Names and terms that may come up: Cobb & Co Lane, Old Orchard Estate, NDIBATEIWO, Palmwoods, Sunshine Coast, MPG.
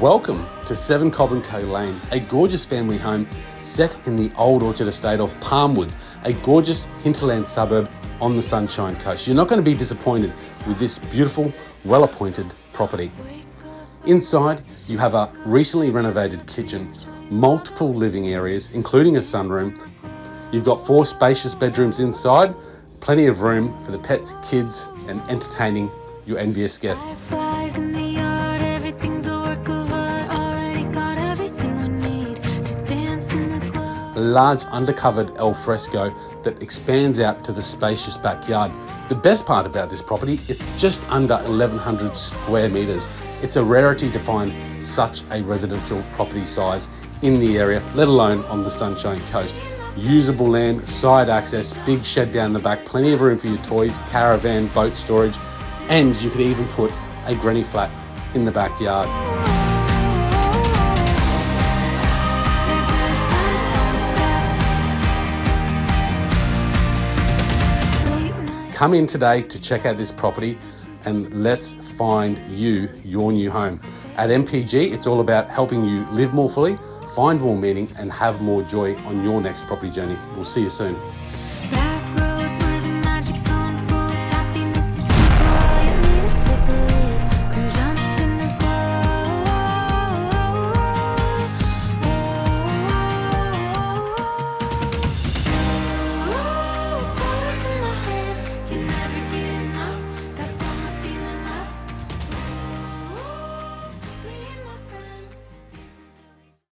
Welcome to 7 Cobb and Co Lane, a gorgeous family home set in the Old Orchard Estate of Palmwoods, a gorgeous hinterland suburb on the Sunshine Coast. You're not going to be disappointed with this beautiful, well-appointed property. Inside, you have a recently renovated kitchen, multiple living areas, including a sunroom. You've got 4 spacious bedrooms inside, plenty of room for the pets, kids, and entertaining your envious guests. A large undercovered alfresco that expands out to the spacious backyard. The best part about this property, it's just under 1,100 square metres. It's a rarity to find such a residential property size in the area, let alone on the Sunshine Coast. Usable land, side access, big shed down the back, plenty of room for your toys, caravan, boat storage, and you could even put a granny flat in the backyard. Come in today to check out this property and let's find you your new home. At MPG, it's all about helping you live more fully, find more meaning, and have more joy on your next property journey. We'll see you soon.